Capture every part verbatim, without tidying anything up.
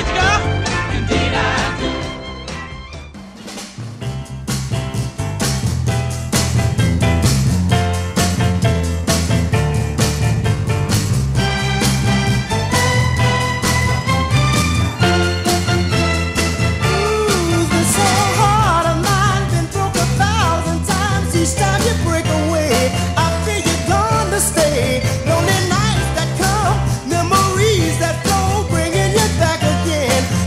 it, God! Indeed I do. Ooh, this old heart of mine been broke a thousand times. Each time you break away, I feel you're gone to stay. Lonely nights that come, memories that flow, bringing you back again.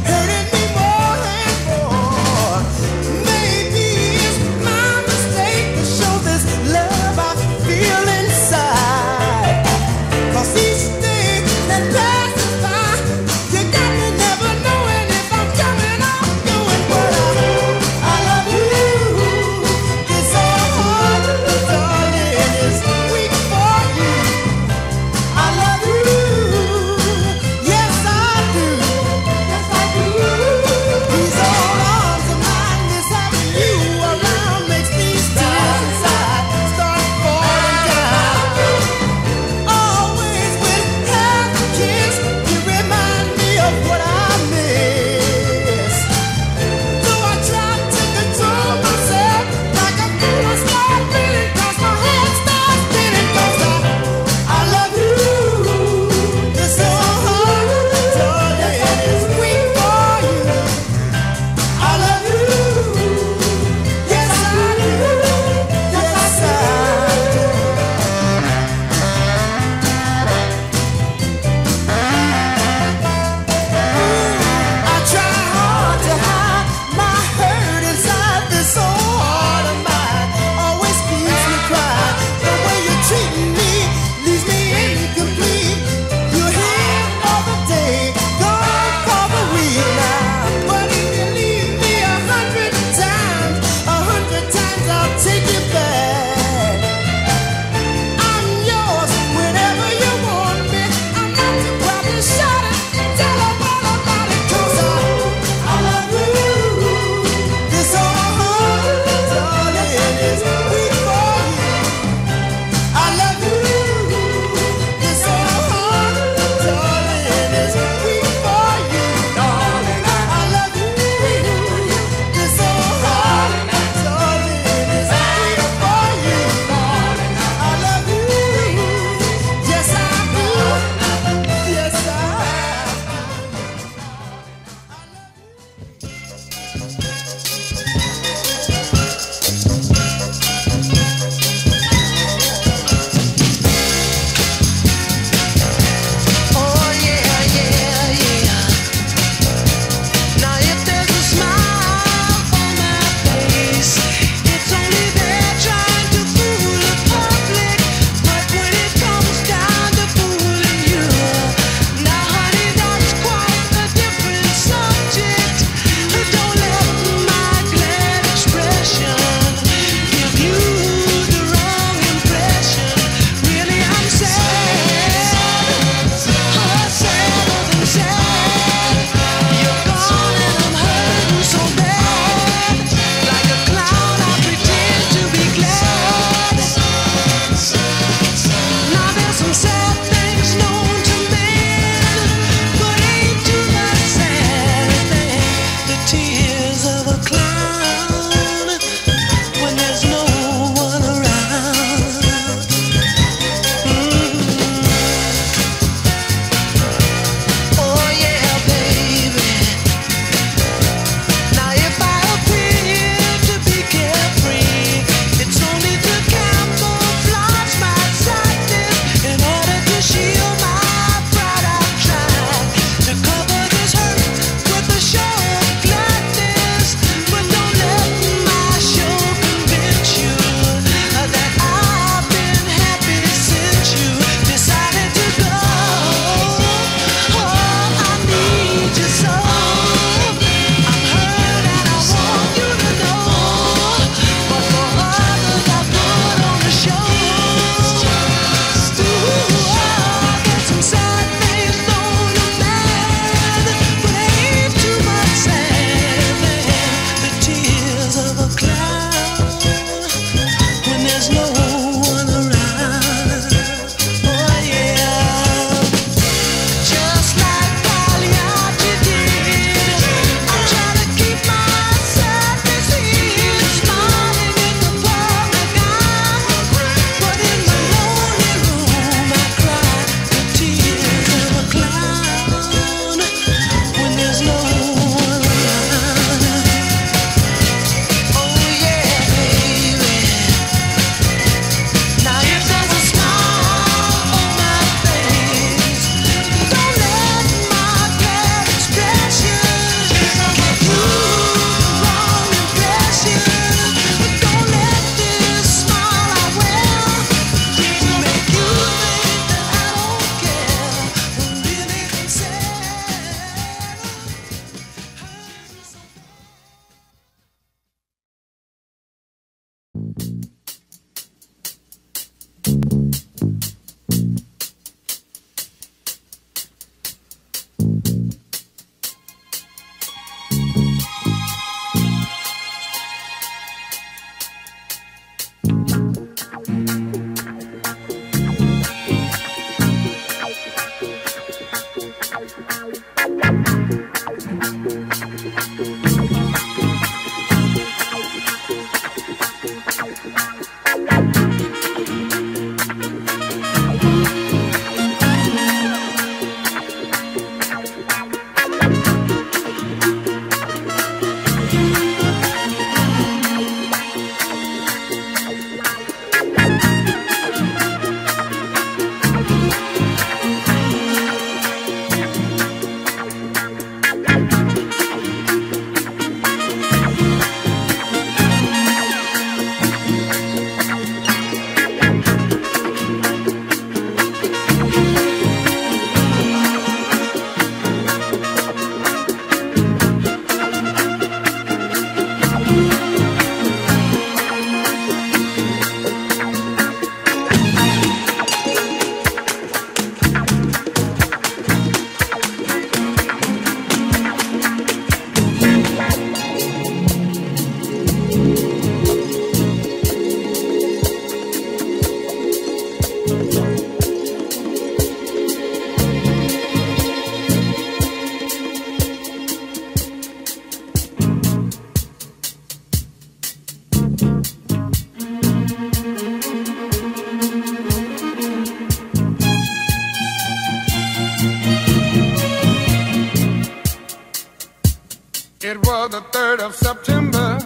It was the third of September,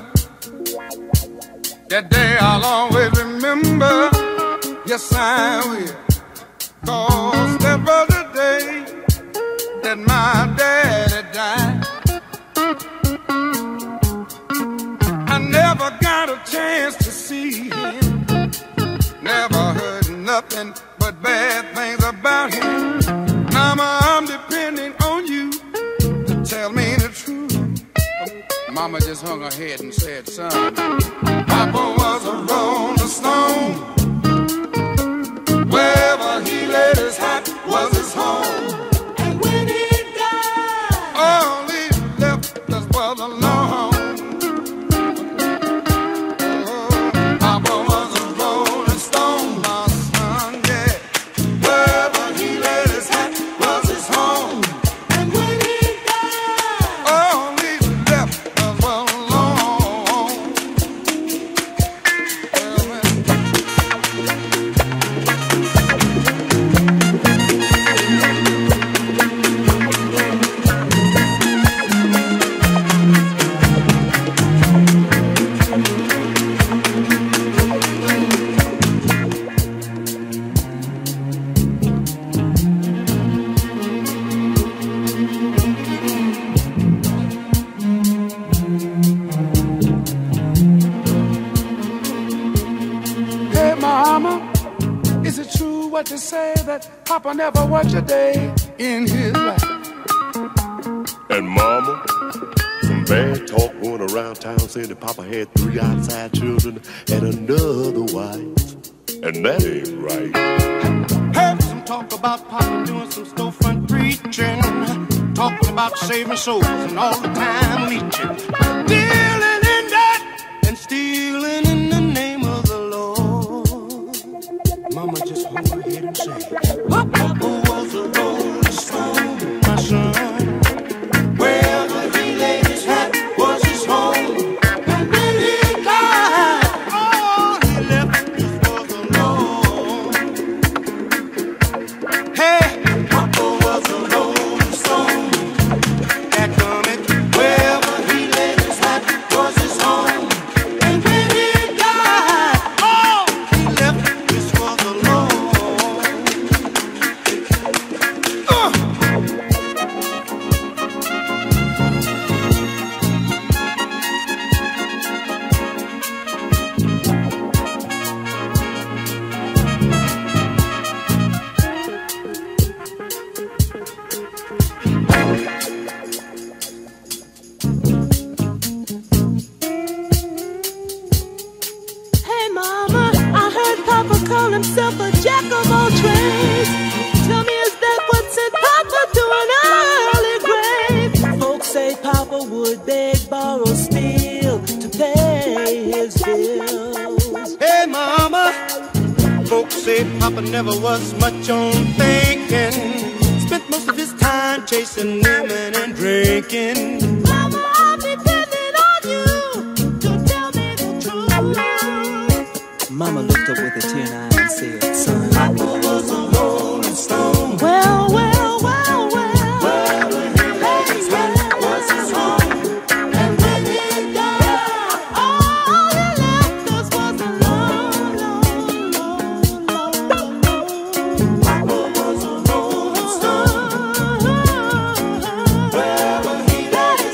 that day I'll always remember. Yes, I will. 'Cause that was the day that my daddy died. I never got a chance to see him, never heard nothing but bad things about him. Mama, I'm depending on you to tell me the truth. Mama just hung her head and said, son, Papa was a rolling stone. Wherever he laid his hat was his home. And when he died, all he left us was alone. Papa was a rolling stone, my son, yeah. Wherever he laid his hat was his home. And when he died, all he left us was alone. Yeah, to say that Papa never worked a day in his life. And Mama, some bad talk going around town saying that Papa had three outside children and another wife. And that ain't right. Heard some talk about Papa doing some storefront preaching, talking about saving souls and all the time leeching, dealing in that and stealing in the name of the Lord. Mama just hung her head and said, Papa was a rolling stone, my son. Wherever he laid his hat was his home. And when he died, all he left us was alone. Hey, Papa was a rolling stone. That coming. Wherever he laid his hat was his home. And when he died, all he left us was alone. Hey Mama, I heard Papa call himself a jack of all trades. Tell me, is that what sent Papa to an early grave? Folks say Papa would beg, borrow, steal to pay his bills. Hey Mama, folks say Papa never was much on thinking. Spent most of his time chasing women and drinking. Mama, I'm depending on you to tell me the truth. Mama looked up with a tear in her eye and said, son, Papa was a rolling stone. Well, well, well, well. Well, when he laid his hat was his home. And when he died, all he left us was alone. Alone, alone, alone. Wherever he died,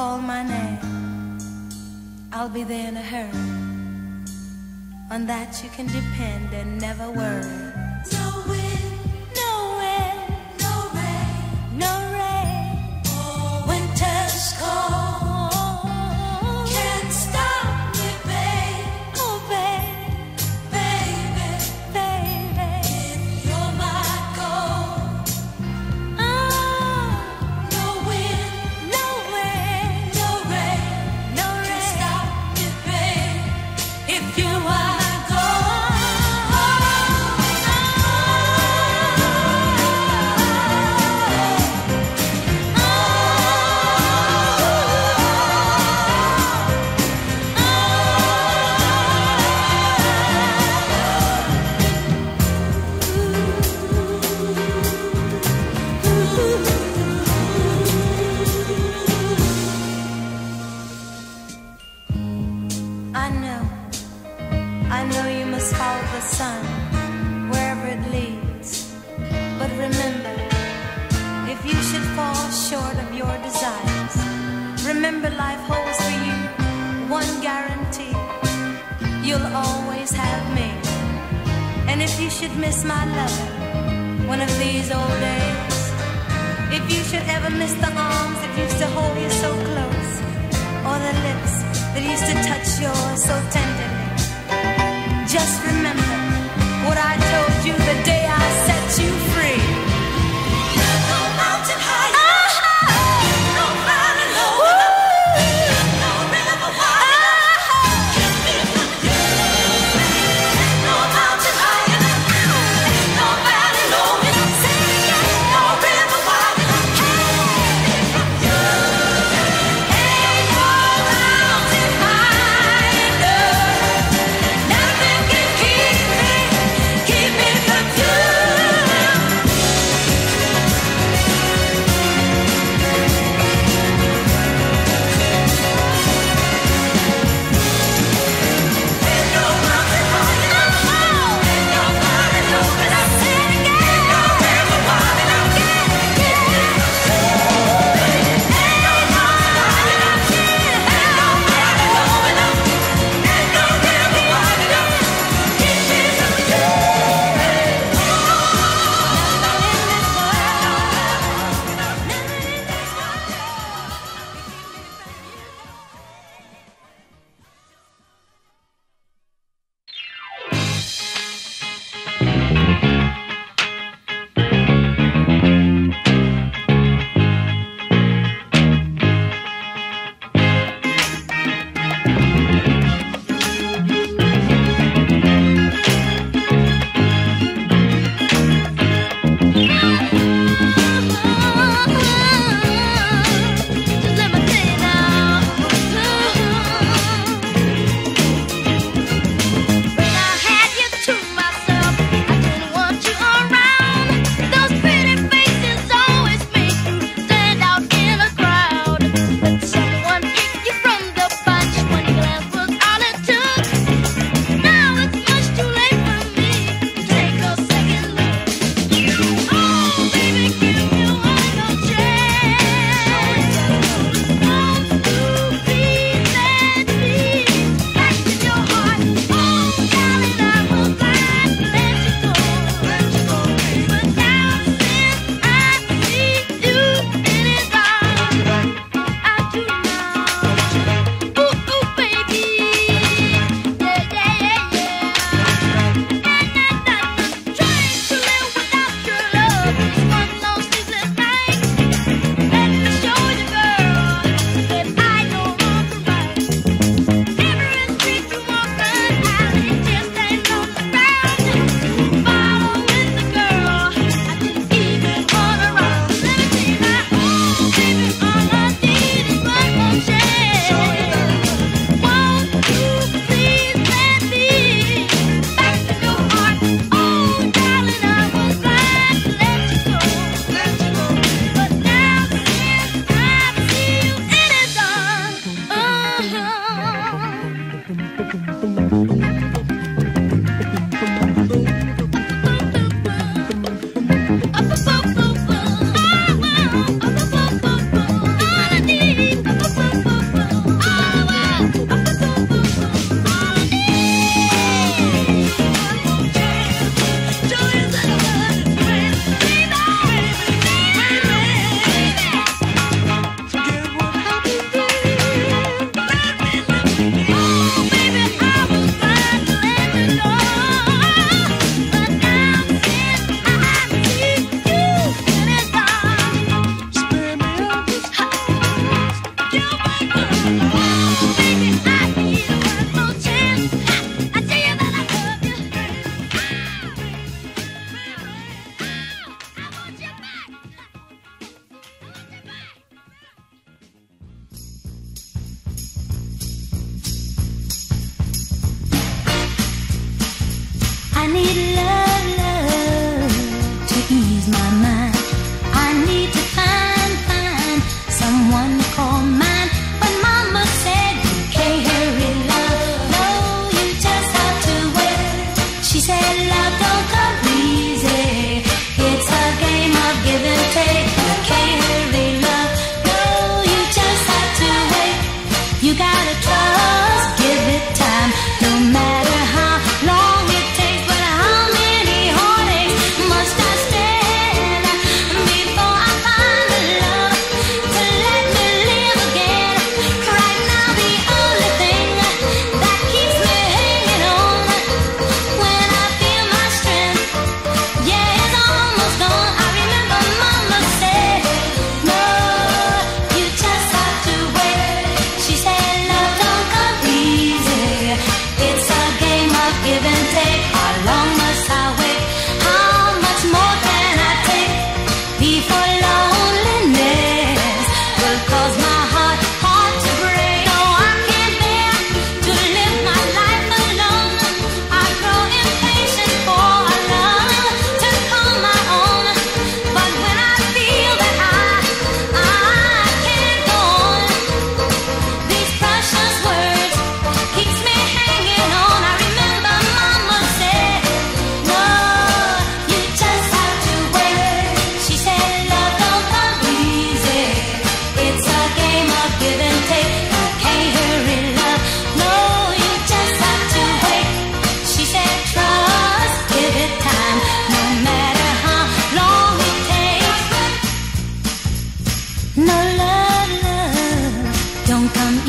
call my name, I'll be there in a hurry. On that you can depend and never worry. No wind, no wind, no rain, no rain. Oh, winter's cold, can't stop me, babe. Oh, babe, baby, baby, if you're my goal. Oh, no wind, no wind, no rain, no rain, can't stop me, babe, if you are. I know you must follow the sun wherever it leads, but remember, if you should fall short of your desires, remember life holds for you one guarantee: you'll always have me. And if you should miss my love one of these old days, if you should ever miss the arms that used to hold you so close, or the lips that used to touch yours so tenderly, just remember what I told you the day I set you free. You'll go mountain high, you'll go mountain low, you'll go river wide, you'll be my baby. Ain't no mountain high, ain't no valley low, ain't no river wide, ain't no river wide. need love, love to ease my mind. I need to find, find someone to call mine. But mama said you can't hurry love, no, you just have to wait. She said love don't come easy, it's a game of give and take. You can't hurry love, no, you just have to wait. You gotta trust, give it time, no matter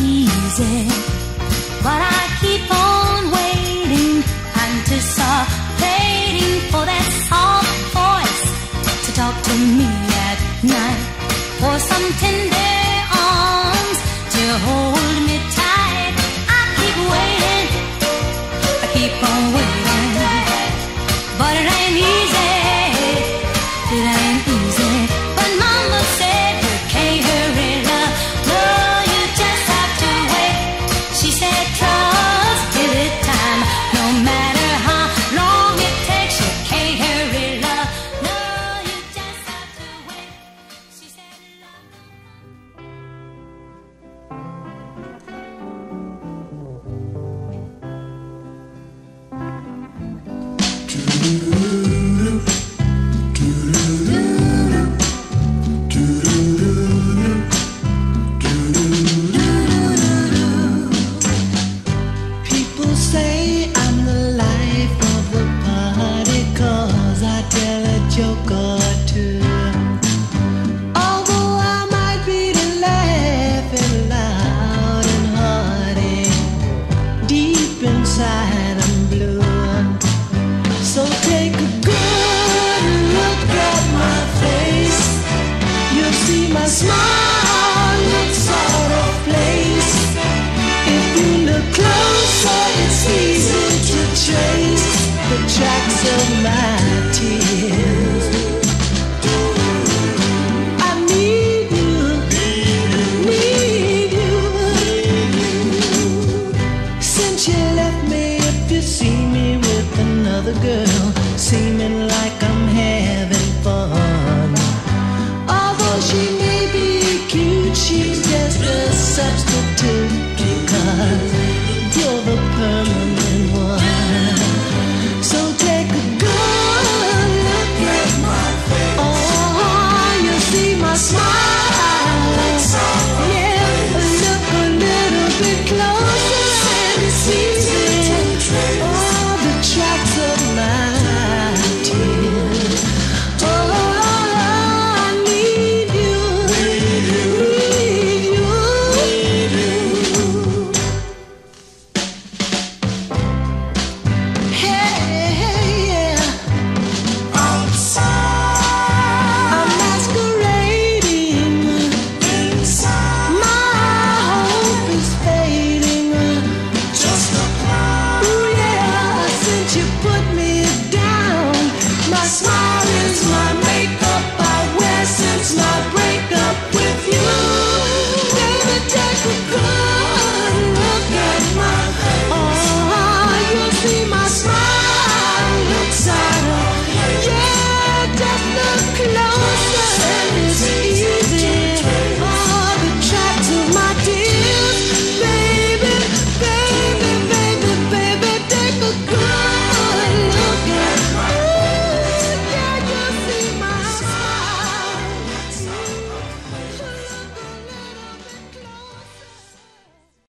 easy, but I keep on waiting. I'm anticipating for that soft voice to talk to me at night, for some tender arms to hold me tight. I keep waiting, I keep on waiting, but it ain't easy, it ain't easy. But mama said you can't hurry love, love. Good.